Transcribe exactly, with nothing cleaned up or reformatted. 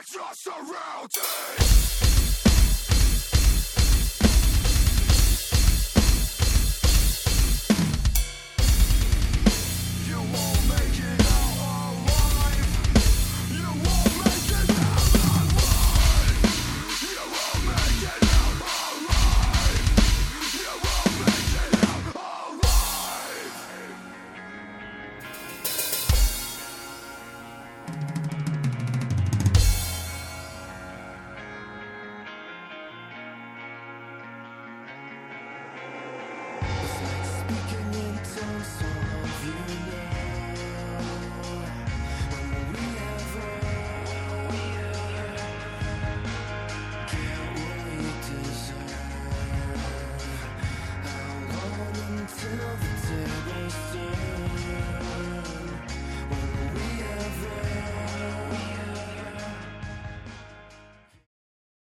It's your surroundings.